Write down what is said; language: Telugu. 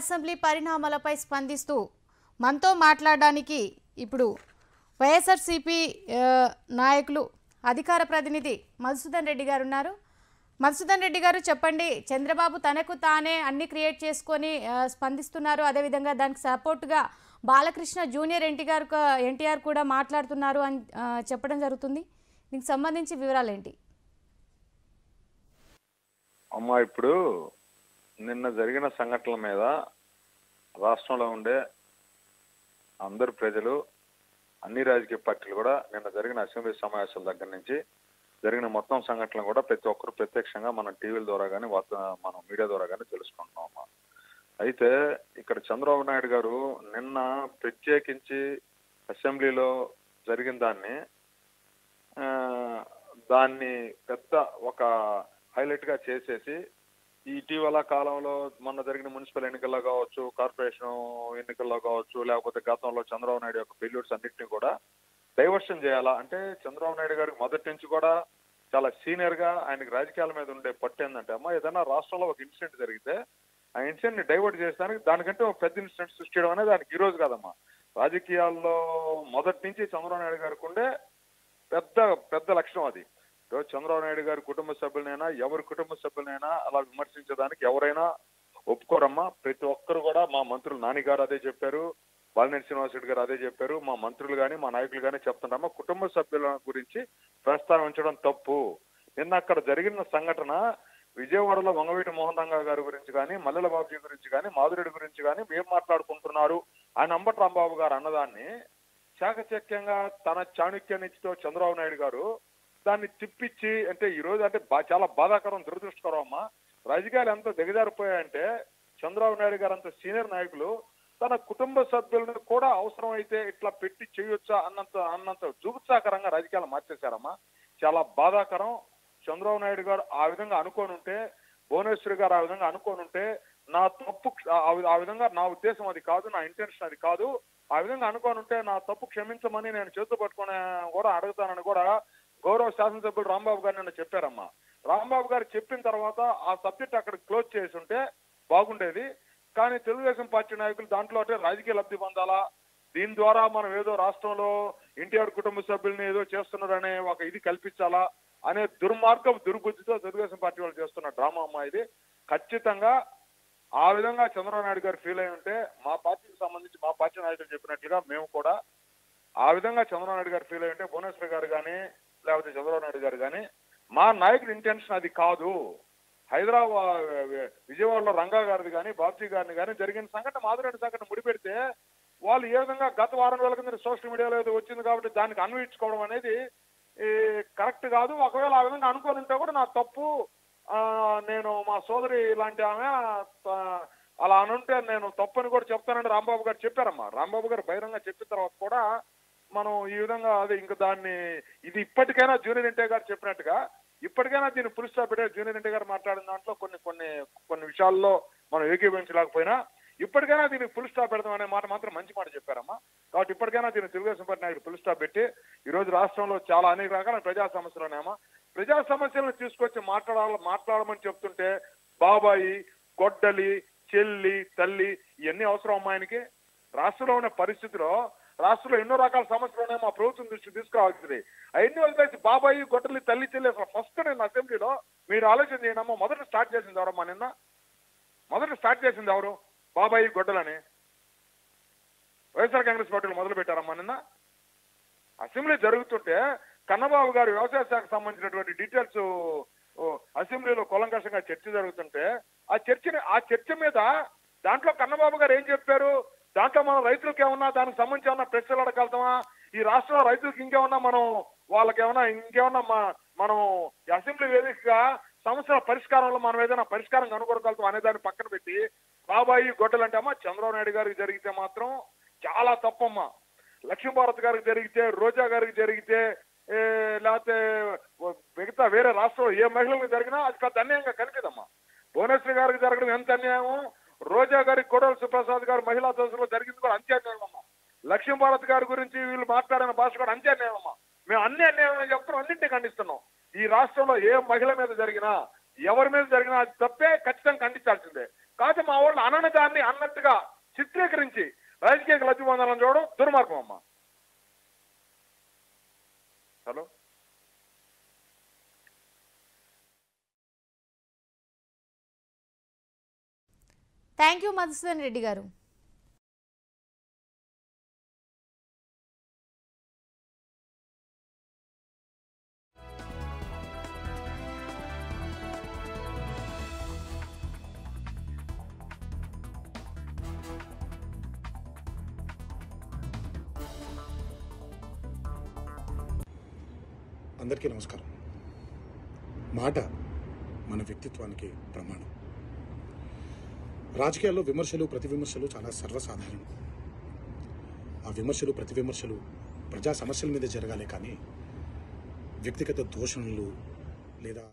అసెంబ్లీ పరిణామాలపై స్పందిస్తూ మనతో మాట్లాడడానికి ఇప్పుడు వైఎస్ఆర్సీపీ నాయకులు అధికార ప్రతినిధి మధుసూదన్ రెడ్డి గారు ఉన్నారు. మధుసూదన్ రెడ్డి గారు చెప్పండి, చంద్రబాబు తనకు తానే అన్ని క్రియేట్ చేసుకొని స్పందిస్తున్నారు, అదే విధంగా దానికి సపోర్ట్ గా బాలకృష్ణ జూనియర్ ఎన్టీఆర్ కూడా మాట్లాడుతున్నారు అని చెప్పడం జరుగుతుంది. దీనికి సంబంధించి వివరాలు ఏంటి? అమ్మా, ఇప్పుడు నిన్న జరిగిన సంఘటనల మీద రాష్ట్రంలో ఉండే అందరు ప్రజలు, అన్ని రాజకీయ పార్టీలు కూడా నిన్న జరిగిన అసెంబ్లీ సమావేశాల దగ్గర నుంచి జరిగిన మొత్తం సంఘటనలు కూడా ప్రతి ఒక్కరు ప్రత్యక్షంగా మన టీవీల ద్వారా కానీ మనం మీడియా ద్వారా కానీ తెలుసుకుంటున్నాం అమ్మా. అయితే ఇక్కడ చంద్రబాబు నాయుడు గారు నిన్న ప్రత్యేకించి అసెంబ్లీలో జరిగిన దాన్ని పెద్ద ఒక హైలైట్గా చేసేసి ఇటీవల కాలంలో మొన్న జరిగిన మున్సిపల్ ఎన్నికల్లో కావచ్చు, కార్పొరేషన్ ఎన్నికల్లో కావచ్చు, లేకపోతే గతంలో చంద్రబాబు నాయుడు యొక్క ఫెయిల్యూర్స్ అన్నింటినీ కూడా డైవర్షన్ చేయాలా అంటే చంద్రబాబు నాయుడు గారికి మొదటి నుంచి కూడా చాలా సీనియర్గా ఆయనకి రాజకీయాల మీద ఉండే పట్టు ఏంటంటే అమ్మా, ఏదైనా రాష్ట్రంలో ఒక ఇన్సిడెంట్ జరిగితే ఆ ఇన్సిడెంట్ ని డైవర్ట్ చేసేదానికి దానికంటే ఒక పెద్ద ఇన్సిడెంట్ సృష్టించడం అనేది దానికి ఈరోజు కాదమ్మా. రాజకీయాల్లో మొదటి నుంచి చంద్రబాబు నాయుడు గారికి ఉండే పెద్ద పెద్ద లక్షణం అది. చంద్రబాబు నాయుడు గారి కుటుంబ సభ్యులనైనా ఎవరి కుటుంబ సభ్యులనైనా అలా విమర్శించడానికి ఎవరైనా ఒప్పుకోరమ్మా. ప్రతి ఒక్కరు కూడా, మా మంత్రులు నాని గారు అదే చెప్పారు, బాలినేని శ్రీనివాసరెడ్డి గారు అదే చెప్పారు, మా మంత్రులు కానీ మా నాయకులు కానీ చెప్తున్నారమ్మా, కుటుంబ సభ్యుల గురించి ప్రస్తావించడం తప్పు. నిన్న అక్కడ జరిగిన సంఘటన విజయవాడలో వంగవీటి మోహన్ రంగా గారి గురించి కానీ, మల్లెల బాబుజీ గురించి కానీ, మాధురెడ్డి గురించి కానీ మేము మాట్లాడుకుంటున్నారు ఆయన అంబటి రాంబాబు గారు అన్నదాన్ని చాకచక్యంగా తన చాణుక్యనిచ్చితో చంద్రబాబు నాయుడు గారు దాన్ని తిప్పించి అంటే ఈరోజు అంటే చాలా బాధాకరం, దురదృష్టకరం అమ్మా. రాజకీయాలు ఎంత దిగజారిపోయాయంటే చంద్రబాబు నాయుడు గారు అంత సీనియర్ నాయకులు తన కుటుంబ సభ్యులను కూడా అవసరం అయితే ఇట్లా పెట్టి చేయొచ్చా అన్నంత జుగుత్సాకరంగా రాజకీయాలు మార్చేశారమ్మా. చాలా బాధాకరం. చంద్రబాబు నాయుడు గారు ఆ విధంగా అనుకోనుంటే, భువనేశ్వరి గారు ఆ విధంగా అనుకోనుంటే, నా తప్పు, ఆ విధంగా నా ఉద్దేశం అది కాదు, నా ఇంటెన్షన్ అది కాదు, ఆ విధంగా అనుకోనుంటే నా తప్పు క్షమించమని నేను చేతులు పట్టుకునే కూడా అడుగుతానని కూడా గౌరవ శాసనసభ్యుడు రాంబాబు గారు నిన్న చెప్పారమ్మా. రాంబాబు గారు చెప్పిన తర్వాత ఆ సబ్జెక్ట్ అక్కడ క్లోజ్ చేసి ఉంటే బాగుండేది. కానీ తెలుగుదేశం పార్టీ నాయకులు దాంట్లో అంటే రాజకీయ లబ్ధి పొందాలా, దీని ద్వారా మనం ఏదో రాష్ట్రంలో ఎన్టీఆర్ కుటుంబ సభ్యుల్ని ఏదో చేస్తున్నారనే ఒక ఇది కల్పించాలా అనే దుర్మార్గం, దుర్బుద్ధితో తెలుగుదేశం పార్టీ వాళ్ళు చేస్తున్న డ్రామా అమ్మా ఇది. ఖచ్చితంగా ఆ విధంగా చంద్రబాబు నాయుడు గారు ఫీల్ అయి ఉంటే మా పార్టీకి సంబంధించి మా పార్టీ నాయకులు చెప్పినట్లుగా మేము కూడా ఆ విధంగా చంద్రబాబు నాయుడు గారు ఫీల్ అయి ఉంటే భువనేశ్వర్ గారు కానీ, లేకపోతే చంద్రబాబు నాయుడు గారు కానీ, మా నాయకుడి ఇంటెన్షన్ అది కాదు, హైదరాబాద్ విజయవాడలో రంగా గారిది కానీ, బాబ్జీ గారిని కానీ జరిగిన సంఘటన, మాధురెడ్డి సంఘటన ముడిపెడితే వాళ్ళు ఏ విధంగా గత వారం రోజుల కింద సోషల్ మీడియాలో ఏదో వచ్చింది కాబట్టి దానికి అన్వయించుకోవడం అనేది కరెక్ట్ కాదు. ఒకవేళ ఆ విధంగా అనుకోని ఉంటే కూడా నా తప్పు, నేను మా సోదరి ఇలాంటి ఆమె అలా అనుంటే నేను తప్పు అని కూడా చెప్తానని రాంబాబు గారు చెప్పారమ్మా. రాంబాబు గారు బహిరంగ చెప్పిన తర్వాత కూడా మనం ఈ విధంగా అదే ఇంకా దాన్ని ఇది ఇప్పటికైనా జూనియర్ ఎన్టీఆర్ గారు చెప్పినట్టుగా ఇప్పటికైనా దీన్ని పురుషా పెట్టారు. జూనియర్ ఎన్టీఆర్ గారు మాట్లాడిన దాంట్లో కొన్ని కొన్ని కొన్ని విషయాల్లో మనం ఏకీభవించలేకపోయినా ఇప్పటికైనా దీనికి ఫుల్ స్టాప్ పెడదాం అనే మాట మాత్రం మంచి మాట చెప్పారమ్మా. కాబట్టి ఇప్పటికైనా దీన్ని తెలుగుదేశం పార్టీ నాయకుడు ఫుల్ స్టాప్ పెట్టి ఈరోజు రాష్ట్రంలో చాలా అనేక రకాల ప్రజా సమస్యలు ఉన్నాయమ్మా. ప్రజా సమస్యలను తీసుకొచ్చి మాట్లాడమని చెప్తుంటే బాబాయి, గొడ్డలి, చెల్లి, తల్లి ఇవన్నీ అవసరం అమ్మా ఆయనకి. రాష్ట్రంలో ఉన్న పరిస్థితిలో రాష్ట్రంలో ఎన్నో రకాల సమస్యలు ఉన్నాయి, మా ప్రభుత్వం దృష్టికి తీసుకురావాల్సింది. అవన్నీ వదిలేసి బాబాయి, గొడ్డలి, తల్లి, చెల్లి అసలు ఫస్ట్ నిన్న అసెంబ్లీలో మీరు ఆలోచన చేయండి అమ్మా. మొదట స్టార్ట్ చేసింది ఎవరమ్మా? నిన్న మొదట స్టార్ట్ చేసింది ఎవరు? బాబాయి, గొడ్డలని వైఎస్ఆర్ కాంగ్రెస్ పార్టీలు మొదలు పెట్టారమ్మా. నిన్న అసెంబ్లీ జరుగుతుంటే కన్నబాబు గారు వ్యవసాయ శాఖకు సంబంధించినటువంటి డీటెయిల్స్ అసెంబ్లీలో కూలంకషంగా చర్చ జరుగుతుంటే ఆ చర్చ మీద దాంట్లో కన్నబాబు గారు ఏం చెప్పారు, దాంట్లో మనం రైతులకు ఏమన్నా దానికి సంబంధించి ఏమన్నా ప్రశ్నలు అడగలుగుతామా? ఈ రాష్ట్రంలో రైతులకు ఇంకేమన్నా మనం వాళ్ళకేమన్నా ఇంకేమన్నా మనం అసెంబ్లీ వేదికగా సమస్యల పరిష్కారంలో మనం ఏదైనా పరిష్కారం కనుగొనగలుగుతాం అనే దాన్ని పక్కన పెట్టి బాబాయి, గొడ్డలు అంటే అమ్మా చంద్రబాబు నాయుడు గారికి జరిగితే మాత్రం చాలా తప్పమ్మా. లక్ష్మీభారత్ గారికి జరిగితే, రోజా గారికి జరిగితే, లేకపోతే మిగతా వేరే రాష్ట్రంలో ఏ మహిళలకు జరిగినా అది పెద్ద అన్యాయంగా కనిపిదమ్మా. భువనేశ్వరి గారికి జరగడం ఎంత అన్యాయం, రోజా గారి గొడవల సుప్రసాద్ గారు మహిళా సదస్సులో జరిగింది కూడా అంతే అన్యాయమమ్మా. లక్ష్మీభారత్ గారి గురించి వీళ్ళు మాట్లాడిన భాష కూడా అంతే అన్యాయమమ్మా. మేము అన్ని అన్యాయం చెప్తున్నాం, అన్నింటినీ ఖండిస్తున్నాం. ఈ రాష్ట్రంలో ఏ మహిళ మీద జరిగినా ఎవరి మీద జరిగినా అది తప్పే, ఖచ్చితంగా ఖండించాల్సిందే. కాదు మా వాళ్ళు అననదాన్ని అన్నట్టుగా చిత్రీకరించి రాజకీయ లబ్ధిబంధాలను చూడడం దుర్మార్గం అమ్మా. Hello thank you Madhusudan Reddy గారు. अंदर की नमस्कार. माट मन व्यक्तित्वा की प्रमाण राजकीय विमर्शलू प्रति विमर्शलू चाला सर्वसाधारण आ विमर्शलू प्रति विमर्शलू प्रजा समस्यल मीद जरगाले कानी व्यक्तिगत दोषणलू लेदा